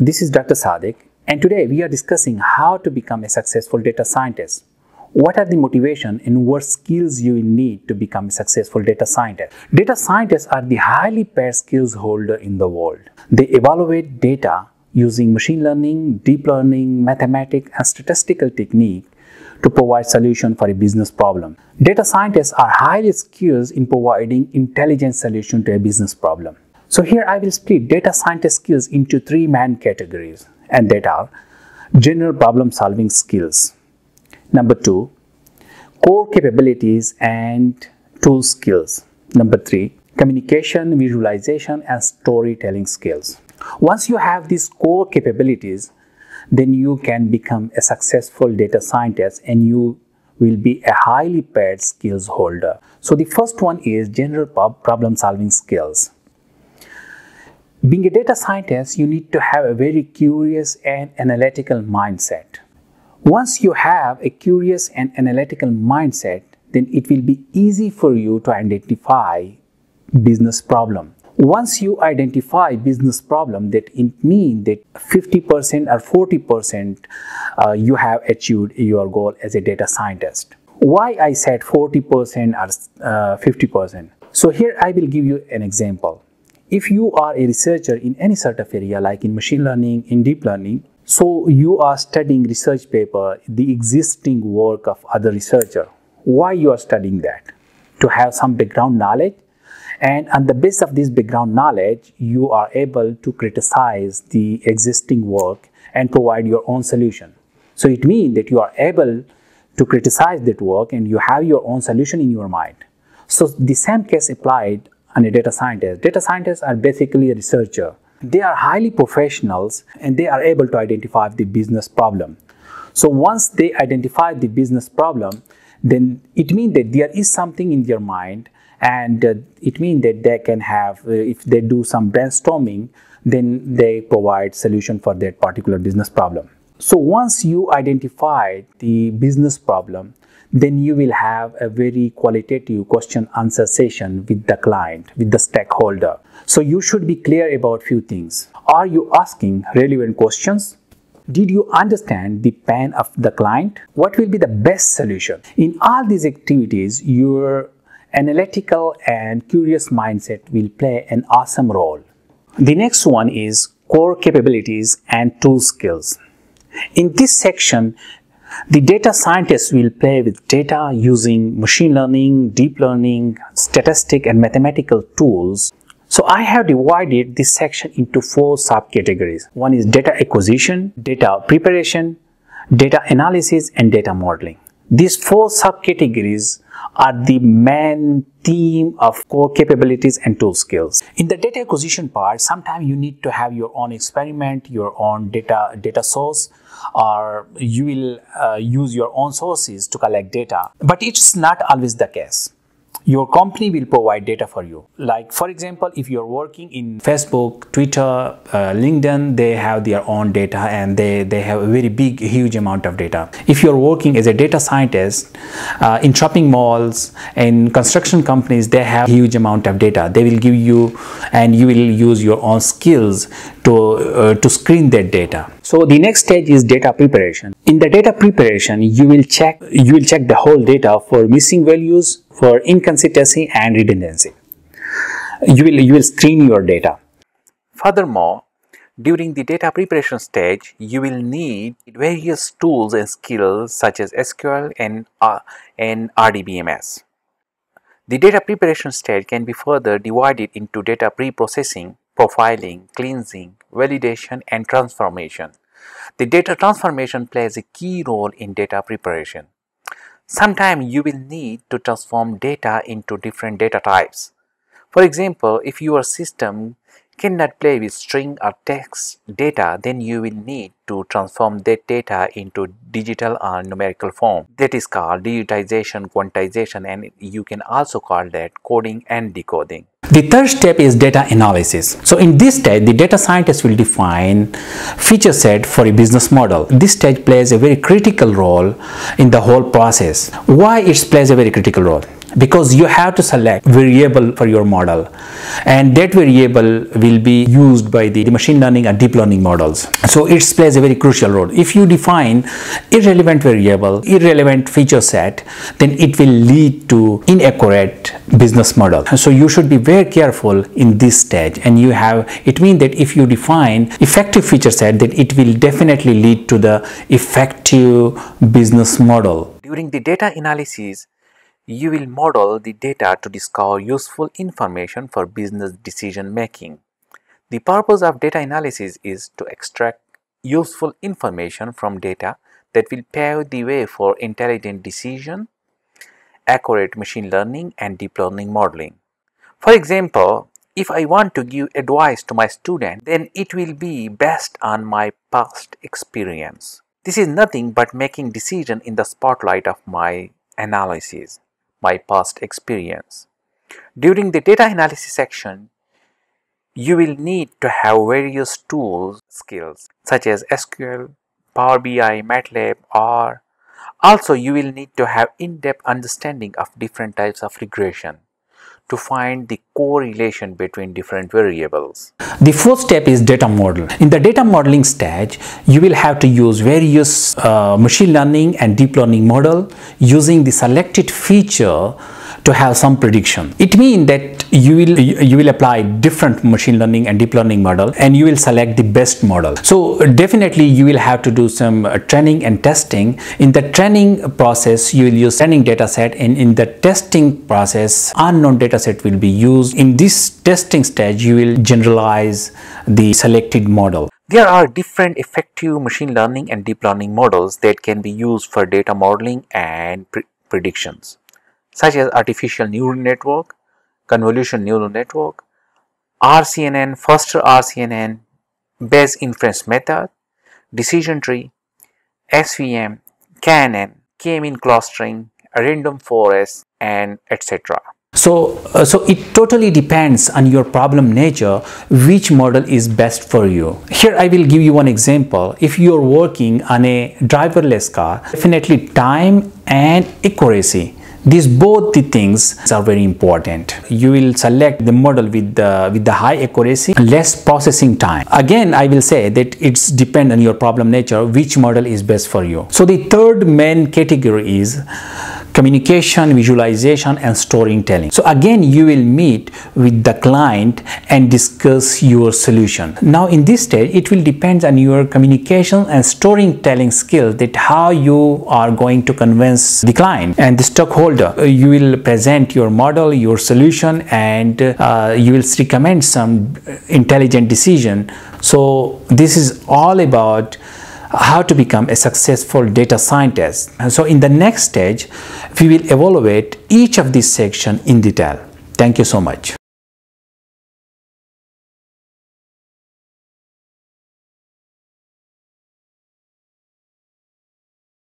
This is Dr. Sadiq, and today we are discussing how to become a successful data scientist. What are the motivation and what skills you need to become a successful data scientist? Data scientists are the highly paid skills holder in the world. They evaluate data using machine learning, deep learning, mathematics, and statistical technique to provide solution for a business problem. Data scientists are highly skilled in providing intelligent solution to a business problem. So here I will split data scientist skills into three main categories, and that are general problem solving skills. Number two, core capabilities and tool skills. Number three, communication, visualization, and storytelling skills. Once you have these core capabilities, then you can become a successful data scientist and you will be a highly paid skills holder. So the first one is general problem solving skills. Being a data scientist, you need to have a very curious and analytical mindset. Once you have a curious and analytical mindset, then it will be easy for you to identify business problem. Once you identify business problem, that it means that 50% or 40% you have achieved your goal as a data scientist. Why I said 40% or 50%? So here I will give you an example. If you are a researcher in any sort of area, like in machine learning, in deep learning, so you are studying research paper, the existing work of other researcher. Why you are studying that? To have some background knowledge, and on the basis of this background knowledge, you are able to criticize the existing work and provide your own solution. So it means that you are able to criticize that work and you have your own solution in your mind. So the same case applied on a data scientist. Data scientists are basically a researcher. They are highly professionals and they are able to identify the business problem. So once they identify the business problem, then it means that there is something in their mind, and it means that they can have, if they do some brainstorming, then they provide solution for that particular business problem. So once you identify the business problem, then you will have a very qualitative question-answer session with the client, with the stakeholder. So you should be clear about few things. Are you asking relevant questions? Did you understand the pain of the client? What will be the best solution? In all these activities, your analytical and curious mindset will play an awesome role. The next one is core capabilities and tool skills. In this section, the data scientists will play with data using machine learning, deep learning, statistic, and mathematical tools. So I have divided this section into four subcategories. One is data acquisition, data preparation, data analysis, and data modeling. These four subcategories are the main theme of core capabilities and tool skills. In the data acquisition part, sometimes you need to have your own experiment, your own data source, or you will use your own sources to collect data. But it's not always the case. Your company will provide data for you. Like for example, if you're working in Facebook, Twitter, LinkedIn, they have their own data and they have a very big, huge amount of data. If you're working as a data scientist in shopping malls and construction companies, they have huge amount of data. They will give you, and you will use your own skills to screen that data. So the next stage is data preparation. In the data preparation, you will check the whole data for missing values, for inconsistency and redundancy. You will screen your data. Furthermore, during the data preparation stage, you will need various tools and skills such as SQL and RDBMS. The data preparation stage can be further divided into data pre-processing, profiling, cleansing, validation, and transformation. The data transformation plays a key role in data preparation. Sometimes you will need to transform data into different data types. For example, if your system cannot play with string or text data, then you will need to transform that data into digital or numerical form. That is called digitization, quantization, and you can also call that coding and decoding. The third step is data analysis. So in this stage, the data scientist will define feature set for a business model. This stage plays a very critical role in the whole process. Why it plays a very critical role? because you have to select variable for your model, and that variable will be used by the machine learning and deep learning models. So it plays a very crucial role. If you define irrelevant variable, irrelevant feature set, then it will lead to inaccurate business model. So you should be very careful in this stage, and you have, it means that if you define effective feature set, then it will definitely lead to the effective business model. During the data analysis, you will model the data to discover useful information for business decision making. The purpose of data analysis is to extract useful information from data that will pave the way for intelligent decision, accurate machine learning and deep learning modeling. For example, if I want to give advice to my student, then it will be based on my past experience. This is nothing but making decision in the spotlight of my analysis, my past experience. During the data analysis section, you will need to have various tools, skills such as SQL, Power BI, MATLAB, R. Also, you will need to have in-depth understanding of different types of regression to find the correlation between different variables. The fourth step is data model. In the data modeling stage, you will have to use various machine learning and deep learning model using the selected feature to have some prediction. It means that you will apply different machine learning and deep learning model, and you will select the best model. So definitely you will have to do some training and testing. In the training process, you will use training data set, and in the testing process, unknown data set will be used. In this testing stage, you will generalize the selected model. There are different effective machine learning and deep learning models that can be used for data modeling and predictions, such as artificial neural network, convolution neural network, RCNN, faster RCNN, Bayes inference method, decision tree, SVM, KNN, K mean clustering, random forest, and etc. So it totally depends on your problem nature, which model is best for you. Here I will give you one example. If you are working on a driverless car, definitely time and accuracy, these both the things are very important. You will select the model with the high accuracy, less processing time. Again, I will say that it's depend on your problem nature, which model is best for you. So the third main category is communication, visualization and storytelling. So again, you will meet with the client and discuss your solution. Now in this stage, it will depend on your communication and storytelling skills, that how you are going to convince the client and the stockholder. You will present your model, your solution, and you will recommend some intelligent decision. So this is all about how to become a successful data scientist. And so in the next stage, we will evaluate each of these sections in detail. Thank you so much.